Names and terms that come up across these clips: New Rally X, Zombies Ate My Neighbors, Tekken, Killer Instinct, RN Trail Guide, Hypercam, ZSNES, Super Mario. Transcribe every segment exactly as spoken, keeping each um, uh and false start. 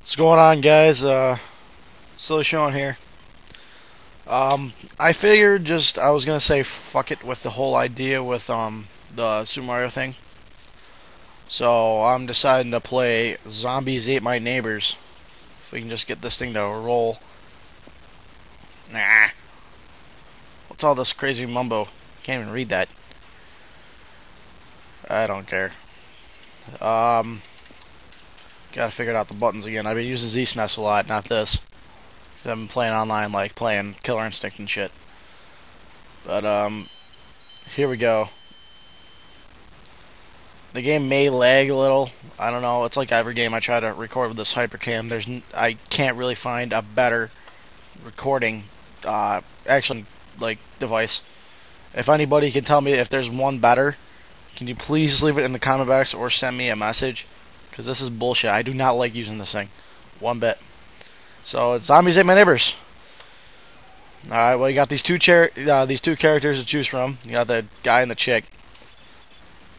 What's going on, guys? Uh, Silly Sean here. Um, I figured just I was gonna say fuck it with the whole idea with um the Super Mario thing. So I'm deciding to play Zombies Ate My Neighbors. If we can just get this thing to roll. Nah. What's all this crazy mumbo? Can't even read that. I don't care. Um, gotta figure out the buttons again. I've been using Z S N E S a lot, not this. Cause I've been playing online, like playing Killer Instinct and shit. But um, here we go. The game may lag a little. I don't know. It's like every game I try to record with this Hypercam. There's n I can't really find a better recording, uh, actually, like device. If anybody can tell me if there's one better, can you please leave it in the comment box or send me a message? Because this is bullshit. I do not like using this thing. One bit. So, it's Zombies Ate My Neighbors. Alright, well, you got these two char uh, these two characters to choose from. You got the guy and the chick.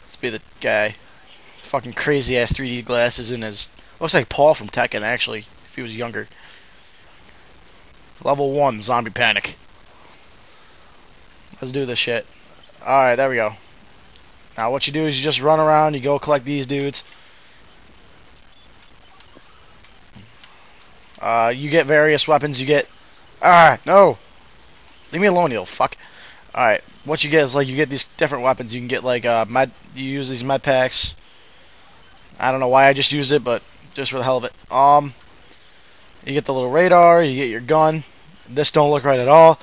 Let's be the guy. Fucking crazy ass three D glasses in his... Looks like Paul from Tekken, actually, if he was younger. Level one, Zombie Panic. Let's do this shit. Alright, there we go. Now what you do is you just run around, you go collect these dudes. Uh, you get various weapons, you get... Ah, no! Leave me alone, you fuck. Alright, what you get is, like, you get these different weapons. You can get, like, uh, med... You use these med packs. I don't know why I just used it, but just for the hell of it. Um, you get the little radar, you get your gun. This don't look right at all.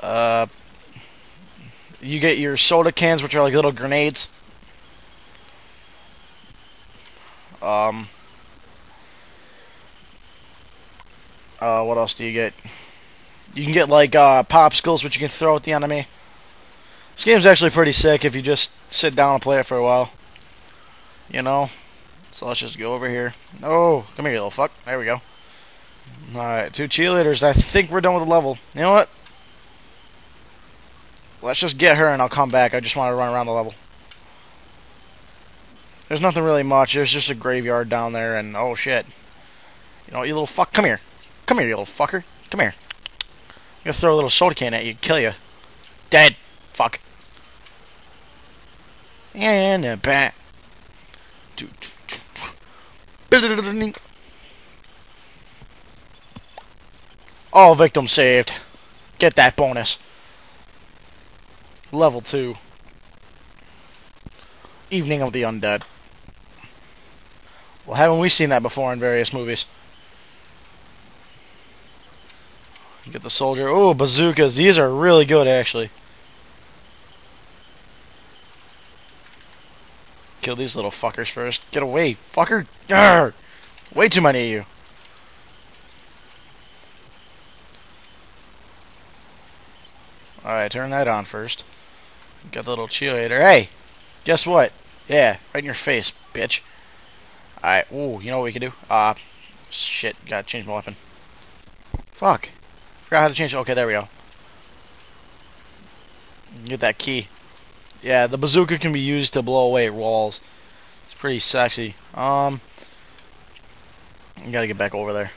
Uh... You get your soda cans, which are like little grenades. Um, uh, what else do you get? You can get like uh, popsicles, which you can throw at the enemy. This game's actually pretty sick if you just sit down and play it for a while. You know? So let's just go over here. Oh, come here, you little fuck. There we go. Alright, two cheerleaders. I think we're done with the level. You know what? Let's just get her and I'll come back. I just want to run around the level. There's nothing really much. There's just a graveyard down there and oh shit. You know, you little fuck. Come here. Come here, you little fucker. Come here. I'm going to throw a little soda can at you. Kill you. Dead. Fuck. And a bat. All victims saved. Get that bonus. Level two. Evening of the Undead. Well, haven't we seen that before in various movies? You get the soldier. Oh, bazookas. These are really good, actually. Kill these little fuckers first. Get away, fucker. Arrgh! Way too many of you. Alright, turn that on first. Got the little cheerleader. Hey! Guess what? Yeah, right in your face, bitch. Alright, ooh, you know what we can do? Uh, shit, gotta change my weapon. Fuck. Forgot how to change it. Okay, there we go. Get that key. Yeah, the bazooka can be used to blow away walls. It's pretty sexy. Um, you gotta get back over there.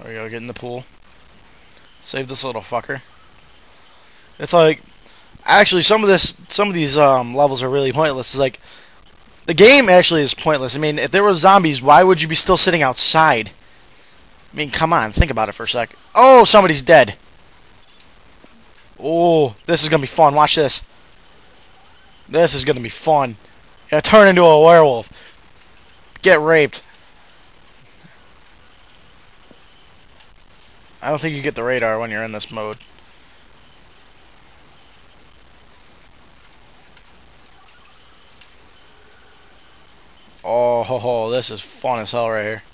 There we go, get in the pool. Save this little fucker. It's like, actually, some of this, some of these um, levels are really pointless. It's like, the game actually is pointless. I mean, if there were zombies, why would you be still sitting outside? I mean, come on, think about it for a sec. Oh, somebody's dead. Oh, this is gonna be fun. Watch this. This is gonna be fun. Yeah, turn into a werewolf. Get raped. I don't think you get the radar when you're in this mode. Oh, ho, ho, this is fun as hell right here.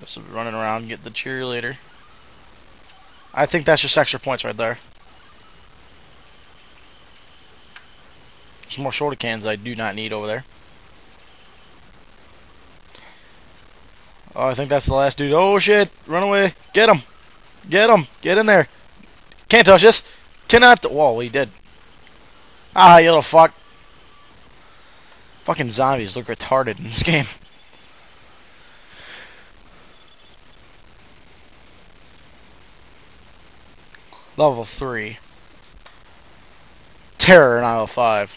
Just running around, get the cheerleader. I think that's just extra points right there. Some more soda cans I do not need over there. Oh, I think that's the last dude. Oh, shit. Run away. Get him. Get him. Get in there. Can't touch this. Cannot. Whoa, he did. Ah, you little fuck. Fucking zombies look retarded in this game. Level three. Terror in aisle five.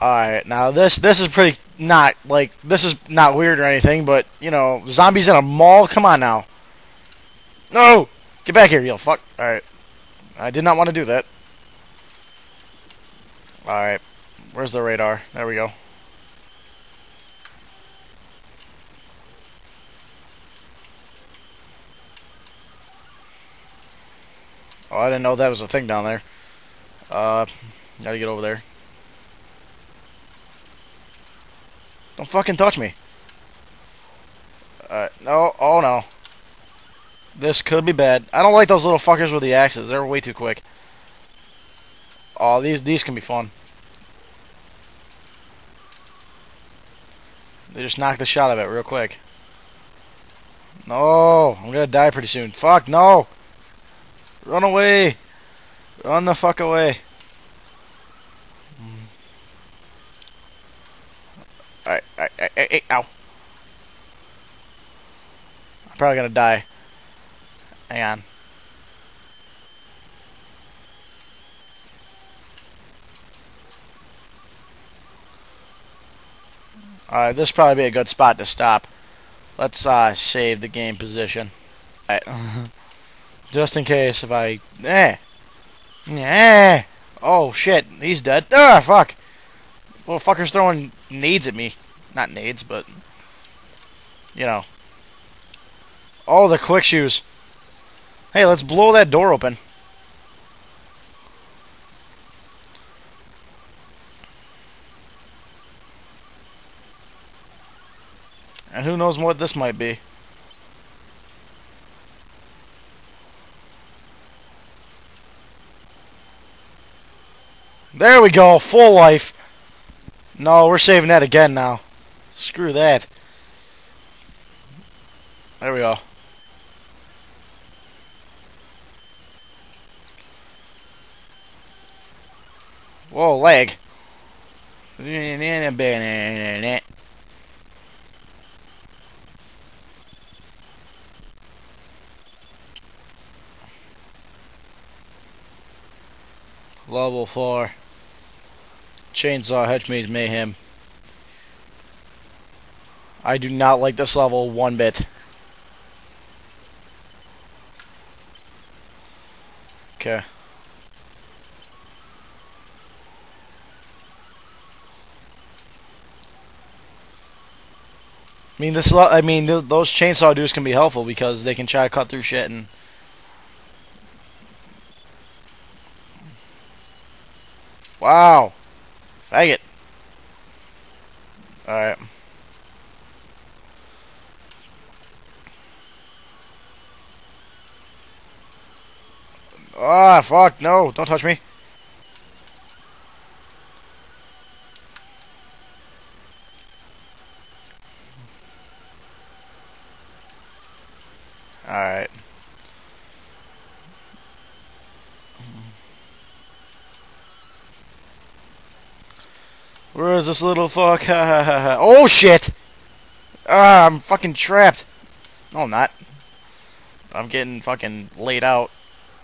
Alright, now this this is pretty not like this is not weird or anything, but you know, zombies in a mall, come on now. No! Get back here, you fuck. Alright. I did not want to do that. Alright. Where's the radar? There we go. Oh, I didn't know that was a thing down there. Uh, gotta get over there. Don't fucking touch me. Alright, no, oh no. This could be bad. I don't like those little fuckers with the axes. They're way too quick. Oh, these, these can be fun. They just knocked the shot of it real quick. No, I'm gonna die pretty soon. Fuck, no! Run away! Run the fuck away! Alright, alright, alright, alright, ow! I'm probably gonna die. Hang on. Alright, this probably be a good spot to stop. Let's uh, save the game position. Alright. Just in case if I... Eh! Eh! Oh, shit. He's dead. Ah, fuck! Little fucker's throwing nades at me. Not nades, but... You know. Oh, the quick shoes. Hey, let's blow that door open. And who knows what this might be. There we go, full life. No, we're saving that again now. Screw that. There we go. Whoa, lag. Level four. Chainsaw Hedge Mayhem. I do not like this level one bit. Okay. I mean this. I mean th those chainsaw dudes can be helpful because they can try to cut through shit and. Wow. Faggot. Alright. Ah, oh, fuck, no, don't touch me. Alright. Where is this little fuck? Oh shit! Ah, I'm fucking trapped. No, I'm not. I'm getting fucking laid out.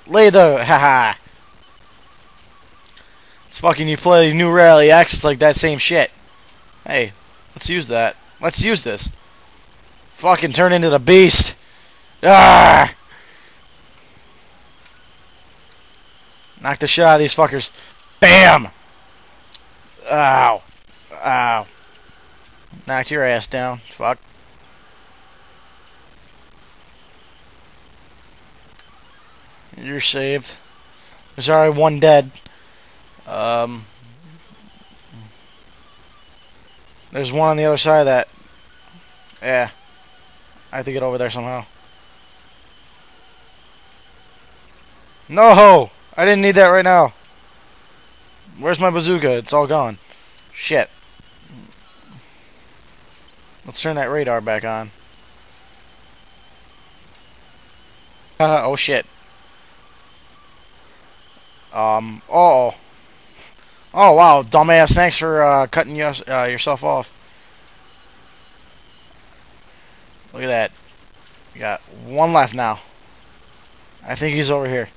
Lay the haha. It's fucking you play New Rally X, it's like that same shit. Hey, let's use that. Let's use this. Fucking turn into the beast. Ah! Knock the shit out of these fuckers. Bam! Ow. Ow. Knocked your ass down. Fuck. You're saved. Sorry, one dead. Um. There's one on the other side of that. Yeah. I have to get over there somehow. No! I didn't need that right now. Where's my bazooka? It's all gone. Shit. Let's turn that radar back on. Uh, oh shit. Um, uh oh. Oh wow, dumbass, thanks for uh, cutting your, uh, yourself off. Look at that. We got one left now. I think he's over here.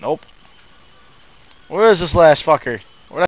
Nope. Where is this last fucker?